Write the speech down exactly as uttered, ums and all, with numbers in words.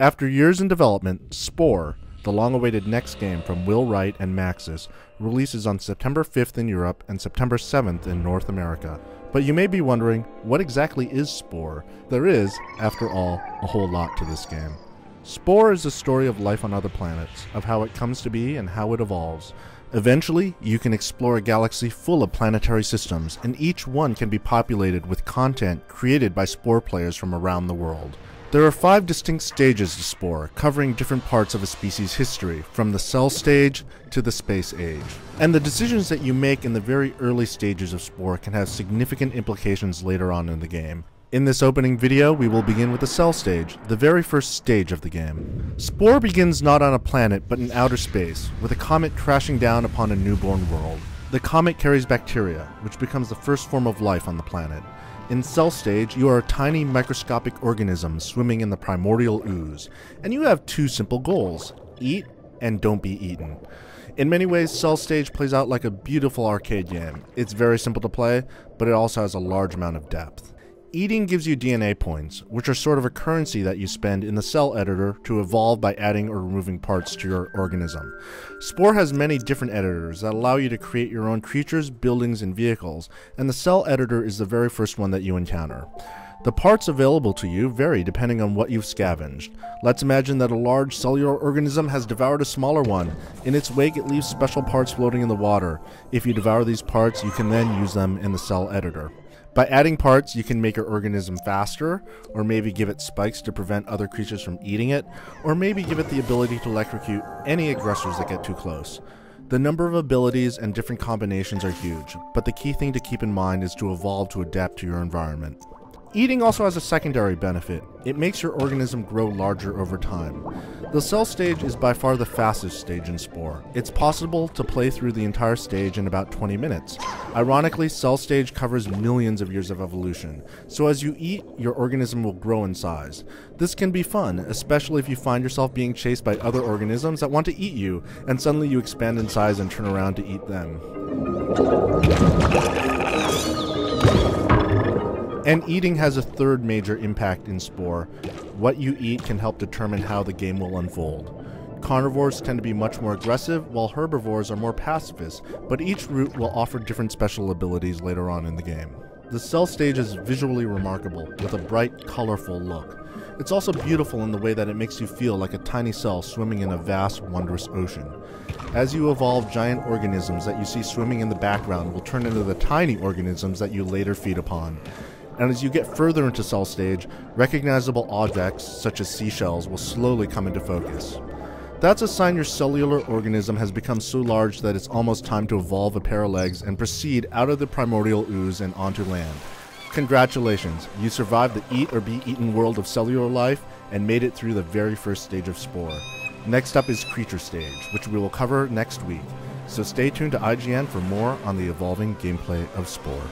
After years in development, Spore, the long-awaited next game from Will Wright and Maxis, releases on September fifth in Europe and September seventh in North America. But you may be wondering, what exactly is Spore? There is, after all, a whole lot to this game. Spore is a story of life on other planets, of how it comes to be and how it evolves. Eventually, you can explore a galaxy full of planetary systems, and each one can be populated with content created by Spore players from around the world. There are five distinct stages to Spore, covering different parts of a species' history, from the cell stage to the space age. And the decisions that you make in the very early stages of Spore can have significant implications later on in the game. In this opening video, we will begin with the cell stage, the very first stage of the game. Spore begins not on a planet, but in outer space, with a comet crashing down upon a newborn world. The comet carries bacteria, which becomes the first form of life on the planet. In cell stage, you are a tiny microscopic organism swimming in the primordial ooze, and you have two simple goals: eat and don't be eaten. In many ways, cell stage plays out like a beautiful arcade game. It's very simple to play, but it also has a large amount of depth. Eating gives you D N A points, which are sort of a currency that you spend in the cell editor to evolve by adding or removing parts to your organism. Spore has many different editors that allow you to create your own creatures, buildings, and vehicles, and the cell editor is the very first one that you encounter. The parts available to you vary depending on what you've scavenged. Let's imagine that a large cellular organism has devoured a smaller one. In its wake, it leaves special parts floating in the water. If you devour these parts, you can then use them in the cell editor. By adding parts, you can make your organism faster, or maybe give it spikes to prevent other creatures from eating it, or maybe give it the ability to electrocute any aggressors that get too close. The number of abilities and different combinations are huge, but the key thing to keep in mind is to evolve to adapt to your environment. Eating also has a secondary benefit. It makes your organism grow larger over time. The cell stage is by far the fastest stage in Spore. It's possible to play through the entire stage in about twenty minutes. Ironically, cell stage covers millions of years of evolution, so as you eat, your organism will grow in size. This can be fun, especially if you find yourself being chased by other organisms that want to eat you, and suddenly you expand in size and turn around to eat them. And eating has a third major impact in Spore. What you eat can help determine how the game will unfold. Carnivores tend to be much more aggressive, while herbivores are more pacifist, but each route will offer different special abilities later on in the game. The cell stage is visually remarkable, with a bright, colorful look. It's also beautiful in the way that it makes you feel like a tiny cell swimming in a vast, wondrous ocean. As you evolve, giant organisms that you see swimming in the background will turn into the tiny organisms that you later feed upon. And as you get further into cell stage, recognizable objects, such as seashells, will slowly come into focus. That's a sign your cellular organism has become so large that it's almost time to evolve a pair of legs and proceed out of the primordial ooze and onto land. Congratulations, you survived the eat or be eaten world of cellular life and made it through the very first stage of Spore. Next up is creature stage, which we will cover next week. So stay tuned to I G N for more on the evolving gameplay of Spore.